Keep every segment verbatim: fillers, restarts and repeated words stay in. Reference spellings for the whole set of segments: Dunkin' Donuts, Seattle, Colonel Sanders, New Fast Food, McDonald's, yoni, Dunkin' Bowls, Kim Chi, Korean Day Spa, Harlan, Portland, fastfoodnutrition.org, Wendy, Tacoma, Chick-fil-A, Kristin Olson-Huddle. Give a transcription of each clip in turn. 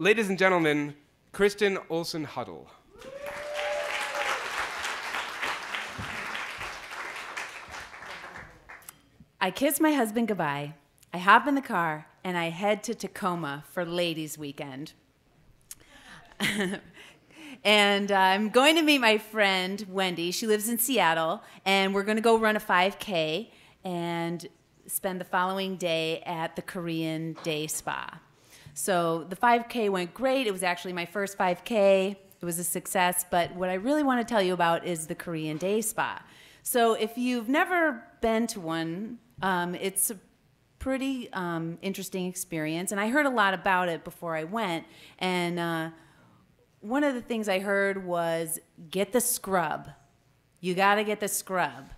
Ladies and gentlemen, Kristin Olson-Huddle. I kiss my husband goodbye. I hop in the car and I head to Tacoma for Ladies Weekend. And I'm going to meet my friend, Wendy. She lives in Seattle, and we're going to go run a five K and spend the following day at the Korean Day Spa. So the five K went great. It was actually my first five K. It was a success. But what I really want to tell you about is the Korean Day Spa. So if you've never been to one, um, it's a pretty um, interesting experience. And I heard a lot about it before I went. And uh, one of the things I heard was, get the scrub. You got to get the scrub.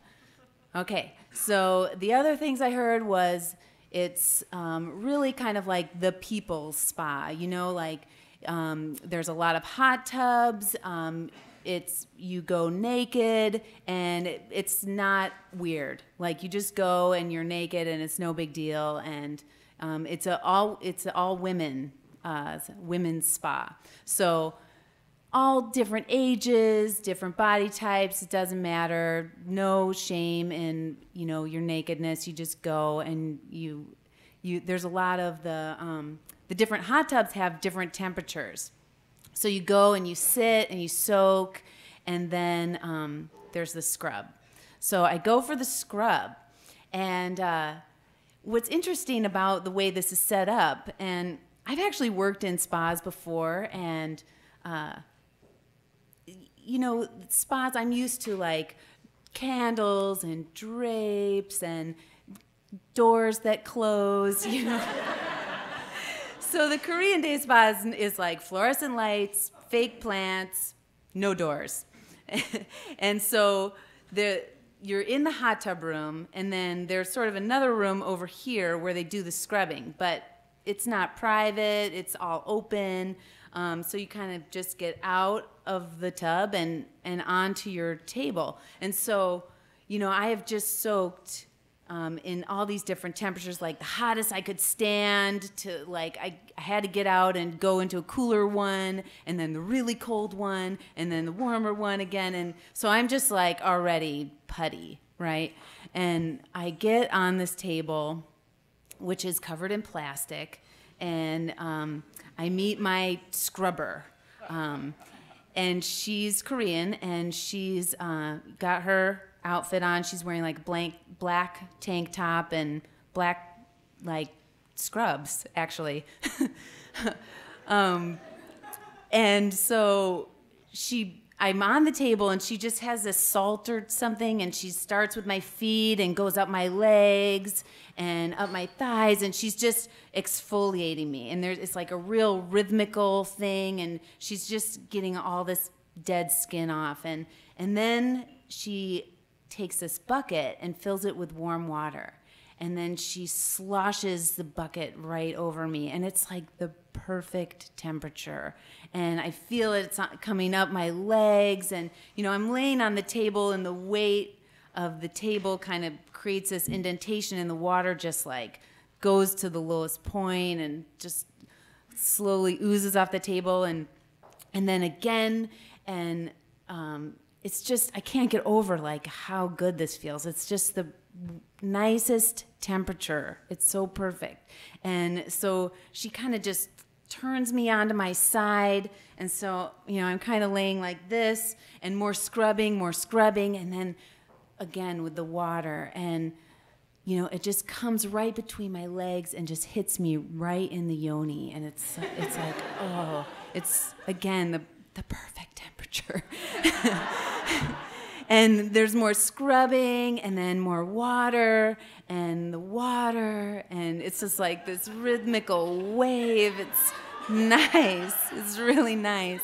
Okay, so the other things I heard was, it's um, really kind of like the people's spa. You know, like um, there's a lot of hot tubs. Um, it's you go naked, and it, it's not weird. Like you just go and you're naked, and it's no big deal. And um, it's a all it's a all women uh, women's spa. So. All different ages, different body types, it doesn't matter. No shame in, you know, your nakedness. You just go and you, you there's a lot of the, um, the different hot tubs have different temperatures. So you go and you sit and you soak, and then um, there's the scrub. So I go for the scrub. And uh, what's interesting about the way this is set up, and I've actually worked in spas before, and uh, you know, spas, I'm used to like candles and drapes and doors that close, you know. So the Korean Day Spa is, is like fluorescent lights, fake plants, no doors. And so the, you're in the hot tub room, and then there's sort of another room over here where they do the scrubbing, but it's not private, it's all open. Um, so you kind of just get out of the tub and, and onto your table. And so, you know, I have just soaked um, in all these different temperatures, like the hottest I could stand to, like, I, I had to get out and go into a cooler one, and then the really cold one, and then the warmer one again. And so I'm just like already putty, right? And I get on this table, which is covered in plastic, and um, I meet my scrubber, um, and she's Korean, and she's uh, got her outfit on. She's wearing like blank black tank top and black like scrubs, actually. um, and so she, I'm on the table, and she just has this salt or something, and she starts with my feet and goes up my legs and up my thighs, and she's just exfoliating me. And there's, it's like a real rhythmical thing, and she's just getting all this dead skin off. And, and then she takes this bucket and fills it with warm water, and then she sloshes the bucket right over me, and it's like the perfect temperature. And I feel it, it's coming up my legs, and you know, I'm laying on the table, and the weight of the table kind of creates this indentation, and the water just like goes to the lowest point and just slowly oozes off the table, and and then again, and um, it's just, I can't get over like how good this feels. It's just the nicest temperature. It's so perfect. And so she kind of just turns me onto my side, and so, you know, I'm kind of laying like this, and more scrubbing, more scrubbing, and then again with the water, and you know, it just comes right between my legs and just hits me right in the yoni, and it's it's like, oh, it's again the the perfect temperature. And there's more scrubbing, and then more water, and the water, and it's just like this rhythmical wave. It's nice. It's really nice.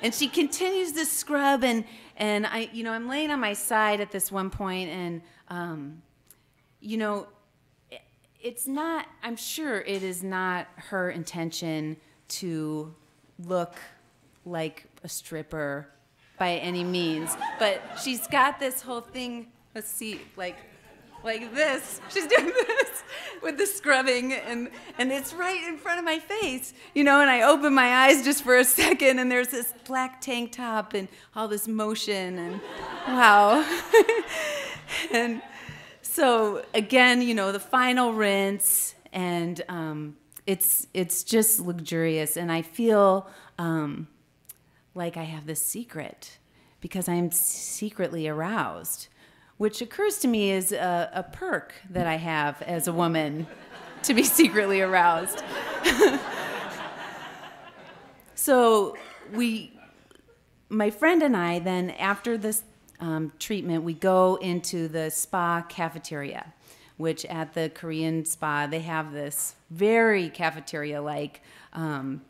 And she continues to scrub, and and I, you know, I'm laying on my side at this one point, and um, you know, it, it's not. I'm sure it is not her intention to look like a stripper by any means, but she's got this whole thing, let's see, like like this. She's doing this with the scrubbing, and, and it's right in front of my face, you know, and I open my eyes just for a second, and there's this black tank top and all this motion, and wow. And so, again, you know, the final rinse, and um, it's, it's just luxurious, and I feel um, like I have this secret because I'm secretly aroused, which occurs to me is a, a perk that I have as a woman, to be secretly aroused. So we, my friend and I then, after this um, treatment, we go into the spa cafeteria, which at the Korean spa, they have this very cafeteria-like um,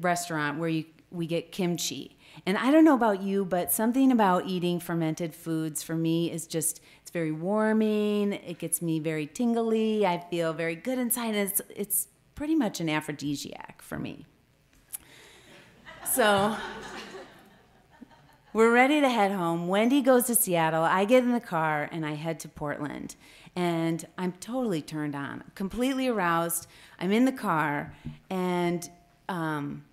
restaurant where you, we get kimchi. And I don't know about you, but something about eating fermented foods for me is just, it's very warming, it gets me very tingly, I feel very good inside, it's, it's pretty much an aphrodisiac for me. So, we're ready to head home. Wendy goes to Seattle, I get in the car, and I head to Portland. And I'm totally turned on, completely aroused, I'm in the car, and um,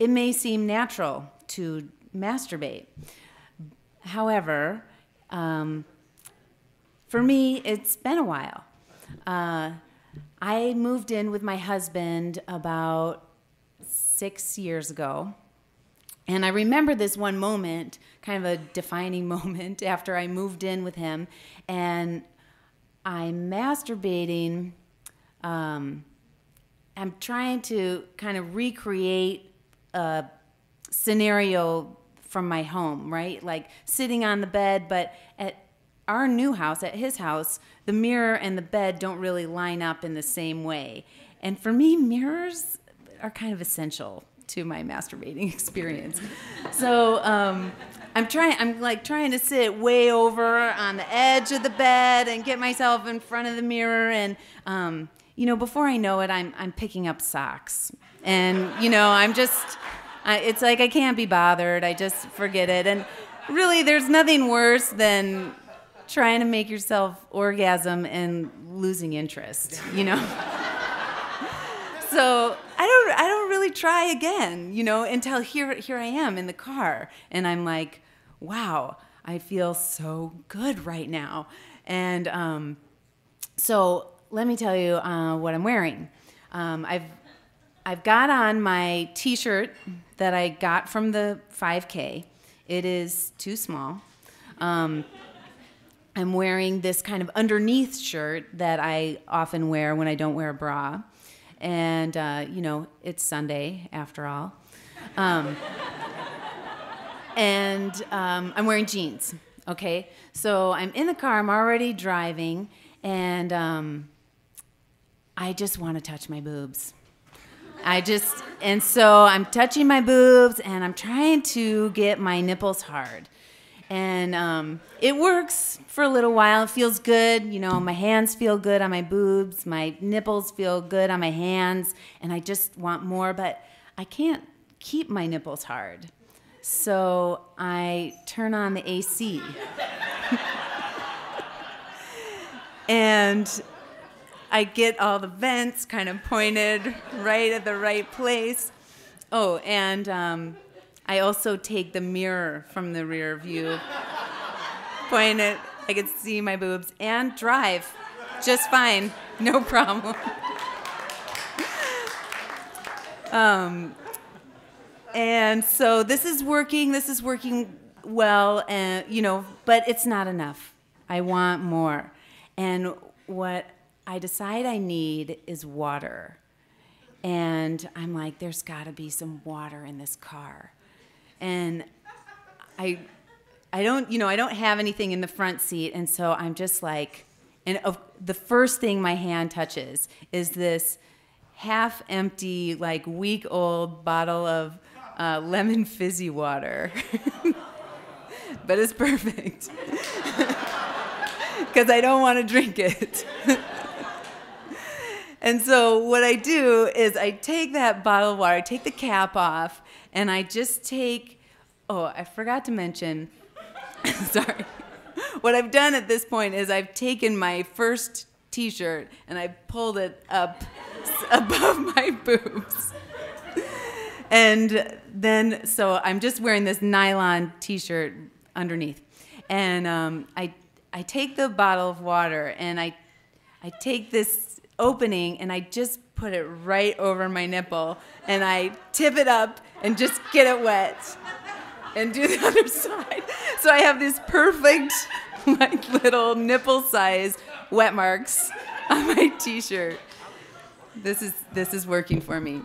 it may seem natural to masturbate. However, um, for me, it's been a while. Uh, I moved in with my husband about six years ago, and I remember this one moment, kind of a defining moment after I moved in with him, and I'm masturbating. Um, I'm trying to kind of recreate a scenario from my home, right? Like sitting on the bed, but at our new house, at his house, the mirror and the bed don't really line up in the same way. And for me, mirrors are kind of essential to my masturbating experience. So um, I'm trying, I'm like trying to sit way over on the edge of the bed and get myself in front of the mirror. And um, you know, before I know it, I'm I'm picking up socks, and you know, I'm just. I, it's like I can't be bothered. I just forget it. And really, there's nothing worse than trying to make yourself orgasm and losing interest, you know? So I don't, I don't really try again, you know, until here, here I am in the car. And I'm like, wow, I feel so good right now. And um, so let me tell you uh, what I'm wearing. Um, I've, I've got on my T-shirt that I got from the five K. It is too small. Um, I'm wearing this kind of underneath shirt that I often wear when I don't wear a bra. And, uh, you know, it's Sunday after all. Um, and um, I'm wearing jeans, okay? So I'm in the car, I'm already driving, and um, I just want to touch my boobs. I just, and so I'm touching my boobs, and I'm trying to get my nipples hard. And um, it works for a little while. It feels good. You know, my hands feel good on my boobs. My nipples feel good on my hands. And I just want more, but I can't keep my nipples hard. So I turn on the A C. And I get all the vents kind of pointed right at the right place. Oh, and um, I also take the mirror from the rear view, point it, I can see my boobs, and drive just fine, no problem. um, and so this is working, this is working well, and, you know, but it's not enough. I want more. And what I decide I need is water. And I'm like, there's gotta be some water in this car. And I, I don't, you know, I don't have anything in the front seat, and so I'm just like, and uh, the first thing my hand touches is this half empty, like week old bottle of uh, lemon fizzy water. But it's perfect. Because I don't wanna drink it. And so what I do is I take that bottle of water, I take the cap off, and I just take, oh, I forgot to mention, sorry, What I've done at this point is I've taken my first T-shirt and I pulled it up above my boobs. And then, so I'm just wearing this nylon T-shirt underneath. And um, I, I take the bottle of water and I, I take this opening and I just put it right over my nipple and I tip it up and just get it wet and do the other side. So I have these perfect like little nipple size wet marks on my T-shirt. This is, this is working for me.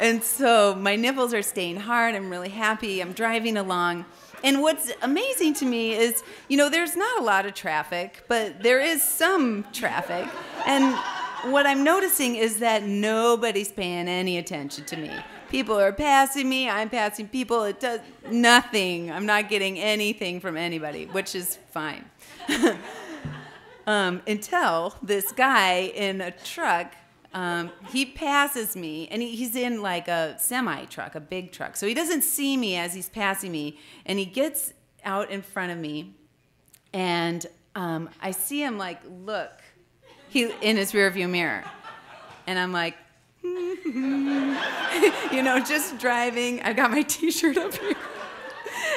And so my nipples are staying hard. I'm really happy. I'm driving along. And what's amazing to me is, you know, there's not a lot of traffic, but there is some traffic. And what I'm noticing is that nobody's paying any attention to me. People are passing me. I'm passing people. It does nothing. I'm not getting anything from anybody, which is fine. um, until this guy in a truck, Um, he passes me, and he, he's in like a semi-truck, a big truck. So he doesn't see me as he's passing me, and he gets out in front of me, and um, I see him like look he, in his rearview mirror. And I'm like, mm-hmm. You know, just driving. I've got my T-shirt up here.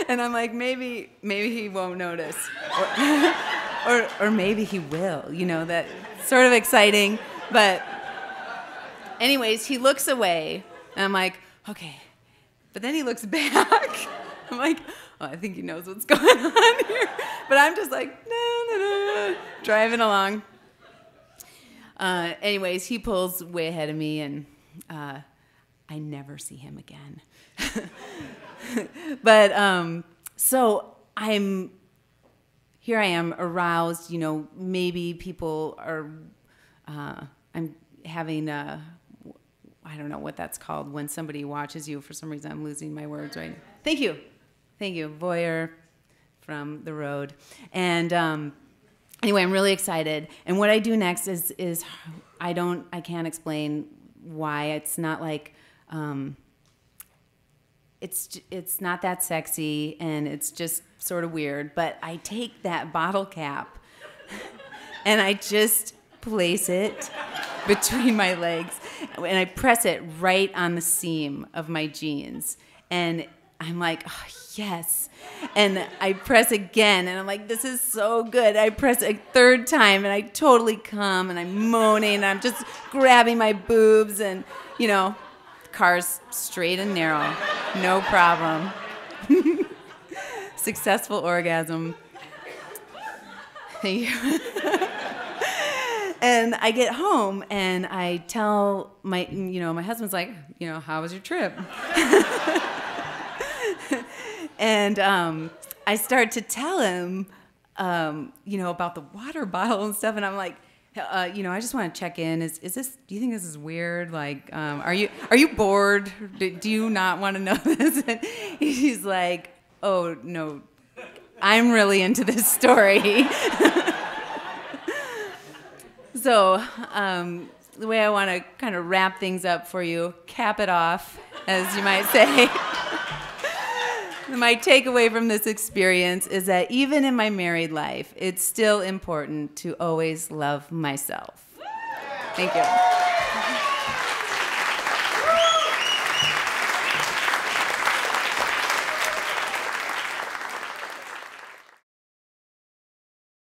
And I'm like, maybe, maybe he won't notice. Or, or, or maybe he will, you know, that sort of exciting, but... Anyways, he looks away, and I'm like, okay. But then he looks back. I'm like, oh, I think he knows what's going on here. But I'm just like, no, no, no, driving along. Uh, anyways, he pulls way ahead of me, and uh, I never see him again. But um, so I'm, here I am, aroused. You know, maybe people are, uh, I'm having a, I don't know what that's called when somebody watches you. For some reason, I'm losing my words right now. Thank you. Thank you. Voyeur from the road. And um, anyway, I'm really excited. And what I do next is, is I don't, I can't explain why. It's not like, um, it's, it's not that sexy, and it's just sort of weird. But I take that bottle cap, and I just place it between my legs, and I press it right on the seam of my jeans, and I'm like, oh, yes. And I press again, and I'm like, this is so good. I press a third time, and I totally come, and I'm moaning, and I'm just grabbing my boobs, and, you know, car's straight and narrow, no problem. Successful orgasm. Thank you. And I get home, and I tell my, you know, my husband's like, you know, how was your trip? And um, I start to tell him, um, you know, about the water bottle and stuff. And I'm like, uh, you know, I just want to check in. Is, is this, do you think this is weird? Like, um, are you, are you bored? Do, do you not want to know this? And he's like, oh, no, I'm really into this story. So um, the way I want to kind of wrap things up for you, cap it off, as you might say. My takeaway from this experience is that even in my married life, it's still important to always love myself. Thank you.